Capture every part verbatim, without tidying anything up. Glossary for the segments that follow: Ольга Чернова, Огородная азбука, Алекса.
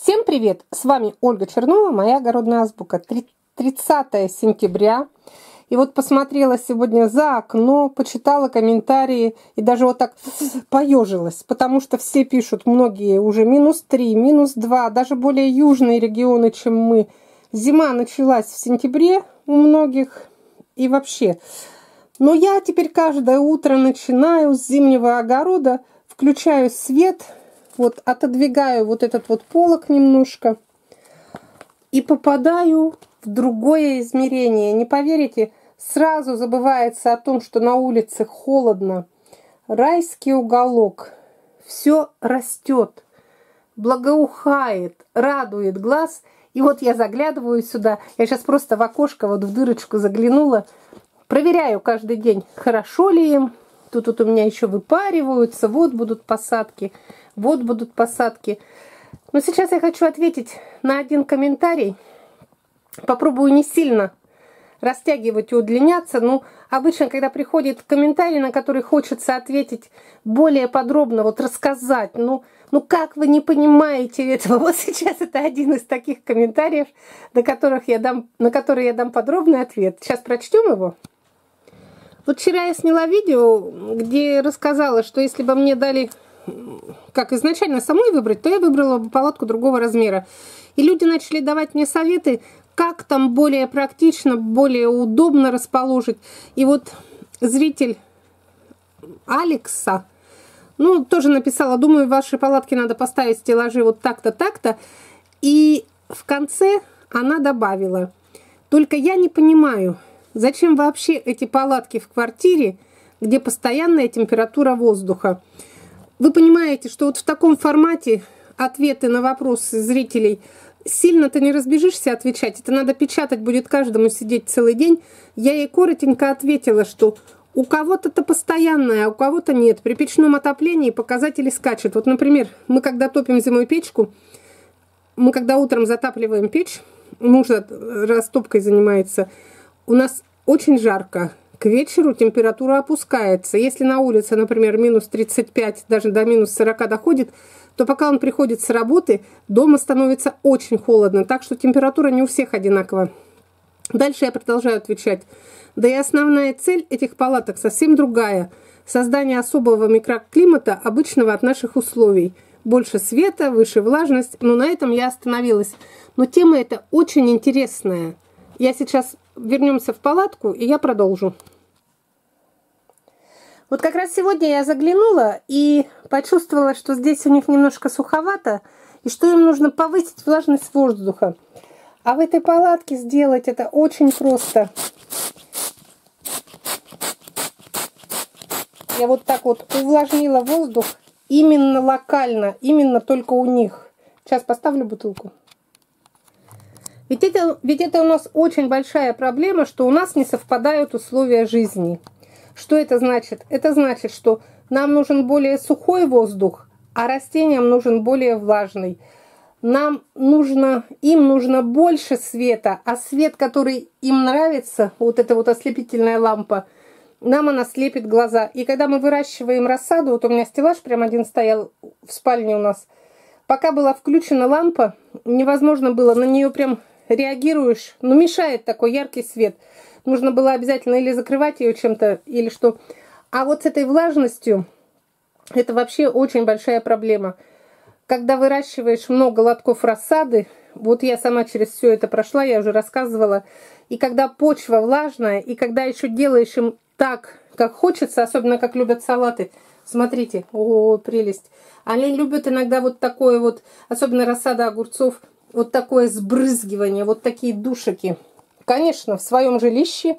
Всем привет! С вами Ольга Чернова, моя огородная азбука. тридцатое сентября. И вот посмотрела сегодня за окно, почитала комментарии и даже вот так поежилась, потому что все пишут, многие уже минус три, минус два, даже более южные регионы, чем мы. Зима началась в сентябре у многих и вообще. Но я теперь каждое утро начинаю с зимнего огорода, включаю свет. Вот отодвигаю вот этот вот полок немножко и попадаю в другое измерение. Не поверите, сразу забывается о том, что на улице холодно. Райский уголок. Все растет, благоухает, радует глаз. И вот я заглядываю сюда. Я сейчас просто в окошко, вот в дырочку заглянула. Проверяю каждый день, хорошо ли им. Тут, тут у меня еще выпариваются. Вот будут посадки. Вот будут посадки. Но сейчас я хочу ответить на один комментарий. Попробую не сильно растягивать и удлиняться. Ну, обычно, когда приходит комментарий, на который хочется ответить более подробно, вот рассказать. Ну, ну как вы не понимаете этого? Вот сейчас это один из таких комментариев, на которых я дам, на который я дам подробный ответ. Сейчас прочтем его. Вот вчера я сняла видео, где рассказала, что если бы мне дали... как изначально самой выбрать, то я выбрала бы палатку другого размера. И люди начали давать мне советы, как там более практично, более удобно расположить. И вот зритель Алекса, ну, тоже написала, думаю, в вашей палатке надо поставить стеллажи вот так-то, так-то. И в конце она добавила, только я не понимаю, зачем вообще эти палатки в квартире, где постоянная температура воздуха. Вы понимаете, что вот в таком формате ответы на вопросы зрителей сильно-то не разбежишься отвечать. Это надо печатать, будет каждому сидеть целый день. Я ей коротенько ответила, что у кого-то это постоянное, а у кого-то нет. При печном отоплении показатели скачут. Вот, например, мы когда топим зимой печку, мы когда утром затапливаем печь, муж растопкой занимается, у нас очень жарко. К вечеру температура опускается. Если на улице, например, минус тридцать пять, даже до минус сорока доходит, то пока он приходит с работы, дома становится очень холодно. Так что температура не у всех одинакова. Дальше я продолжаю отвечать. Да и основная цель этих палаток совсем другая. Создание особого микроклимата, обычного от наших условий. Больше света, выше влажность. Но на этом я остановилась. Но тема эта очень интересная. Я сейчас... Вернемся в палатку, и я продолжу. Вот как раз сегодня я заглянула и почувствовала, что здесь у них немножко суховато, и что им нужно повысить влажность воздуха. А в этой палатке сделать это очень просто. Я вот так вот увлажнила воздух именно локально, именно только у них. Сейчас поставлю бутылку. Ведь это, ведь это у нас очень большая проблема, что у нас не совпадают условия жизни. Что это значит? Это значит, что нам нужен более сухой воздух, а растениям нужен более влажный. Нам нужно, им нужно больше света, а свет, который им нравится, вот эта вот ослепительная лампа, нам она слепит глаза. И когда мы выращиваем рассаду, вот у меня стеллаж прям один стоял в спальне у нас, пока была включена лампа, невозможно было на нее прям... реагируешь, но мешает такой яркий свет. Нужно было обязательно или закрывать ее чем-то, или что. А вот с этой влажностью это вообще очень большая проблема. Когда выращиваешь много лотков рассады, вот я сама через все это прошла, я уже рассказывала, и когда почва влажная, и когда еще делаешь им так, как хочется, особенно как любят салаты, смотрите, о, прелесть. Они любят иногда вот такое вот, особенно рассада огурцов, вот такое сбрызгивание, вот такие душики. Конечно, в своем жилище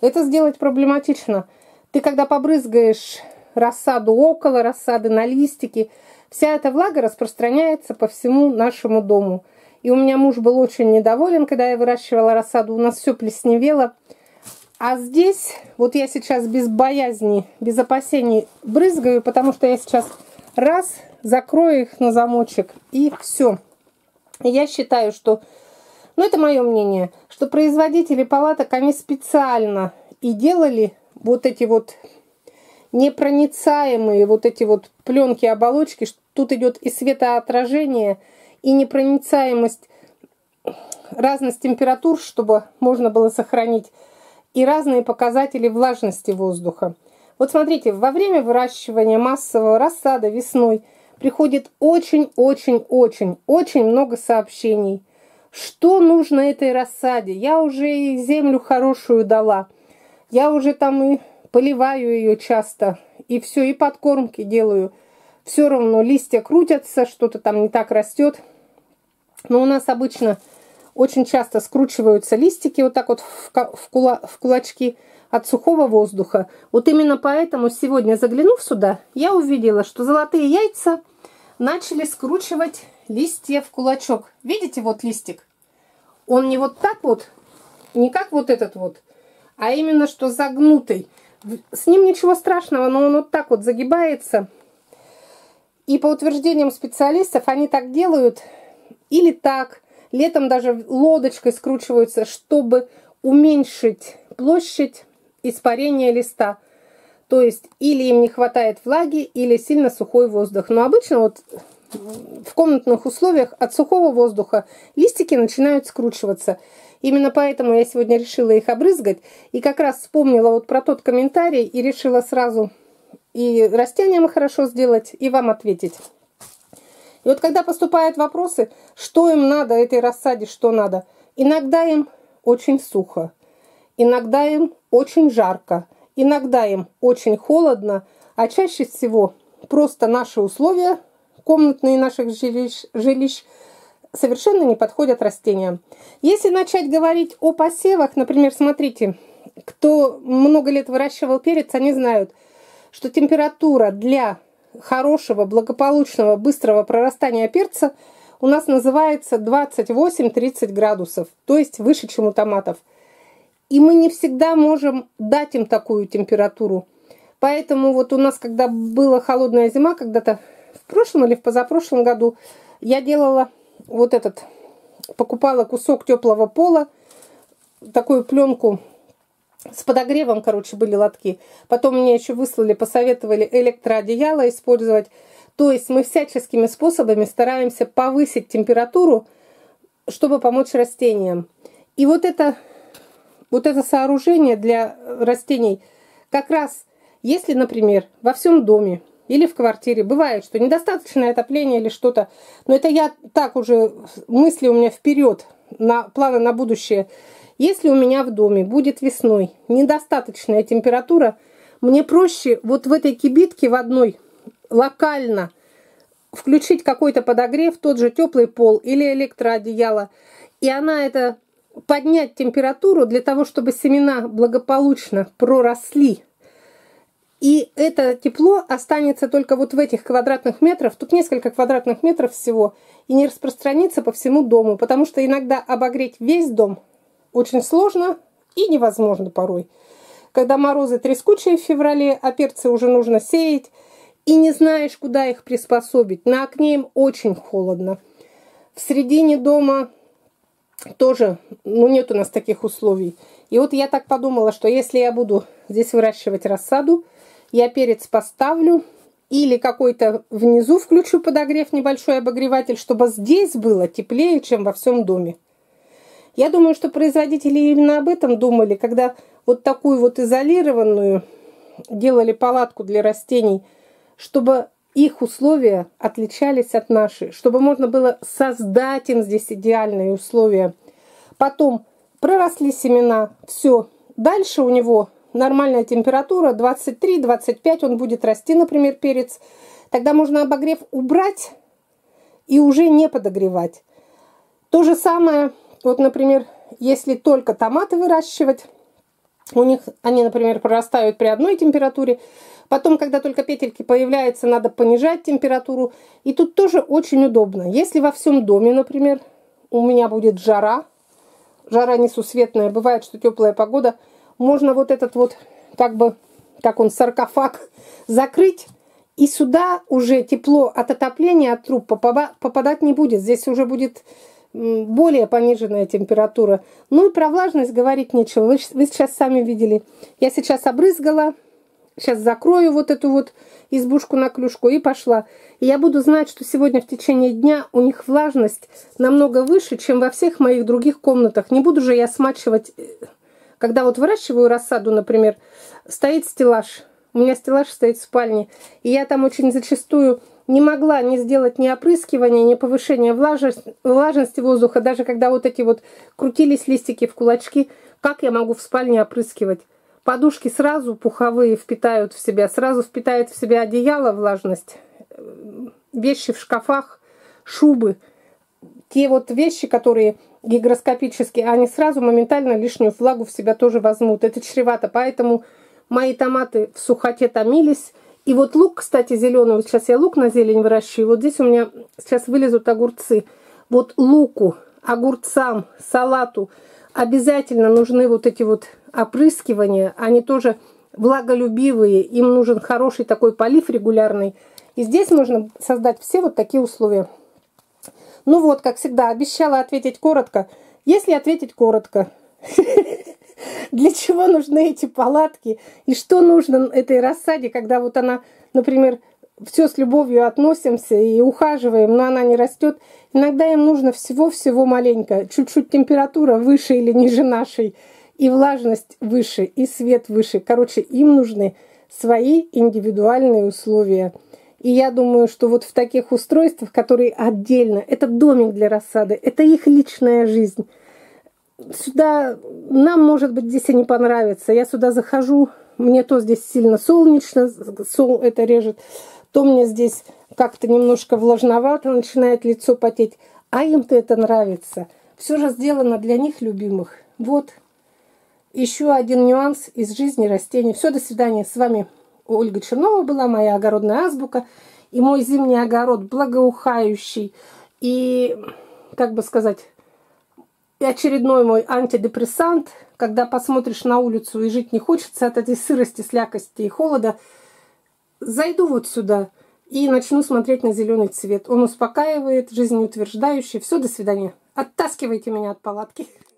это сделать проблематично. Ты когда побрызгаешь рассаду около, рассады на листики, вся эта влага распространяется по всему нашему дому. И у меня муж был очень недоволен, когда я выращивала рассаду, у нас все плесневело. А здесь, вот я сейчас без боязни, без опасений брызгаю, потому что я сейчас раз, закрою их на замочек и все. Я считаю, что, ну это мое мнение, что производители палаток, они специально и делали вот эти вот непроницаемые вот эти вот пленки, оболочки. Тут идет и светоотражение, и непроницаемость, разность температур, чтобы можно было сохранить, и разные показатели влажности воздуха. Вот смотрите, во время выращивания массового рассада весной приходит очень-очень-очень-очень много сообщений. Что нужно этой рассаде? Я уже и землю хорошую дала, я уже там и поливаю ее часто, и все, и подкормки делаю. Все равно листья крутятся, что-то там не так растет. Но у нас обычно очень часто скручиваются листики вот так вот в кула- в кулачки от сухого воздуха. Вот именно поэтому сегодня, заглянув сюда, я увидела, что золотые яйца начали скручивать листья в кулачок. Видите, вот листик? Он не вот так вот, не как вот этот вот, а именно что загнутый. С ним ничего страшного, но он вот так вот загибается. И по утверждениям специалистов, они так делают или так. Летом даже лодочкой скручиваются, чтобы уменьшить площадь испарения листа. То есть или им не хватает влаги, или сильно сухой воздух. Но обычно вот в комнатных условиях от сухого воздуха листики начинают скручиваться. Именно поэтому я сегодня решила их обрызгать. И как раз вспомнила вот про тот комментарий и решила сразу и растениям хорошо сделать, и вам ответить. И вот когда поступают вопросы, что им надо, этой рассаде, что надо, иногда им очень сухо, иногда им очень жарко, иногда им очень холодно, а чаще всего просто наши условия, комнатные наших жилищ, жилищ совершенно не подходят растениям. Если начать говорить о посевах, например, смотрите, кто много лет выращивал перец, они знают, что температура для хорошего, благополучного, быстрого прорастания перца у нас называется двадцать восемь тридцать градусов, то есть выше, чем у томатов. И мы не всегда можем дать им такую температуру. Поэтому вот у нас, когда была холодная зима, когда-то в прошлом или в позапрошлом году, я делала вот этот, покупала кусок теплого пола, такую пленку, с подогревом, короче, были лотки. Потом мне еще выслали, посоветовали электроодеяло использовать. То есть мы всяческими способами стараемся повысить температуру, чтобы помочь растениям. И вот это, вот это сооружение для растений, как раз, если, например, во всем доме или в квартире бывает, что недостаточное отопление или что-то, но это я так уже, мысли у меня вперед, на, планы на будущее. Если у меня в доме будет весной недостаточная температура, мне проще вот в этой кибитке в одной локально включить какой-то подогрев, тот же теплый пол или электроодеяло, и она это поднять температуру для того, чтобы семена благополучно проросли. И это тепло останется только вот в этих квадратных метрах, тут несколько квадратных метров всего, и не распространится по всему дому, потому что иногда обогреть весь дом очень сложно и невозможно порой. Когда морозы трескучие в феврале, а перцы уже нужно сеять, и не знаешь, куда их приспособить. На окне им очень холодно. В середине дома тоже, ну, нет у нас таких условий. И вот я так подумала, что если я буду здесь выращивать рассаду, я перец поставлю или какой-то внизу включу подогрев, небольшой обогреватель, чтобы здесь было теплее, чем во всем доме. Я думаю, что производители именно об этом думали, когда вот такую вот изолированную делали палатку для растений, чтобы их условия отличались от наших, чтобы можно было создать им здесь идеальные условия. Потом проросли семена, все. Дальше у него нормальная температура, двадцать три двадцать пять, он будет расти, например, перец. Тогда можно обогрев убрать и уже не подогревать. То же самое... Вот, например, если только томаты выращивать, у них они, например, прорастают при одной температуре, потом, когда только петельки появляются, надо понижать температуру, и тут тоже очень удобно. Если во всем доме, например, у меня будет жара, жара несусветная, бывает, что теплая погода, можно вот этот вот, как бы, как он, саркофаг закрыть, и сюда уже тепло от отопления, от труб попадать не будет, здесь уже будет... более пониженная температура. Ну и про влажность говорить нечего. Вы, вы сейчас сами видели. Я сейчас обрызгала. сейчас закрою вот эту вот избушку на клюшку и пошла. И я буду знать, что сегодня в течение дня у них влажность намного выше, чем во всех моих других комнатах. Не буду же я смачивать, когда вот выращиваю рассаду, например, стоит стеллаж. У меня стеллаж стоит в спальне. И я там очень зачастую не могла не сделать ни опрыскивания, ни повышения влажности, влажности воздуха, даже когда вот эти вот крутились листики в кулачки. Как я могу в спальне опрыскивать? Подушки сразу пуховые впитают в себя, сразу впитает в себя одеяло влажность, вещи в шкафах, шубы. Те вот вещи, которые гигроскопические, они сразу моментально лишнюю влагу в себя тоже возьмут. Это чревато, поэтому мои томаты в сухоте томились. И вот лук, кстати, зеленый, вот сейчас я лук на зелень выращиваю, вот здесь у меня сейчас вылезут огурцы. Вот луку, огурцам, салату обязательно нужны вот эти вот опрыскивания, они тоже влаголюбивые, им нужен хороший такой полив регулярный. И здесь можно создать все вот такие условия. Ну вот, как всегда, обещала ответить коротко. Если ответить коротко, для чего нужны эти палатки и что нужно этой рассаде, когда вот она, например, все с любовью относимся и ухаживаем, но она не растет. Иногда им нужно всего-всего маленько. Чуть-чуть температура выше или ниже нашей, и влажность выше, и свет выше. Короче, им нужны свои индивидуальные условия. И я думаю, что вот в таких устройствах, которые отдельно, это домик для рассады, это их личная жизнь. Сюда нам, может быть, здесь и не понравится. Я сюда захожу, мне то здесь сильно солнечно, сол это режет, то мне здесь как-то немножко влажновато, начинает лицо потеть. А им-то это нравится. Все же сделано для них, любимых. Вот еще один нюанс из жизни растений. Все, до свидания. С вами Ольга Чернова была, моя огородная азбука. И мой зимний огород благоухающий. И, как бы сказать, очередной мой антидепрессант. Когда посмотришь на улицу и жить не хочется от этой сырости, слякости и холода, зайду вот сюда и начну смотреть на зеленый цвет. Он успокаивает, жизнеутверждающий. Все, до свидания. Оттаскивайте меня от палатки.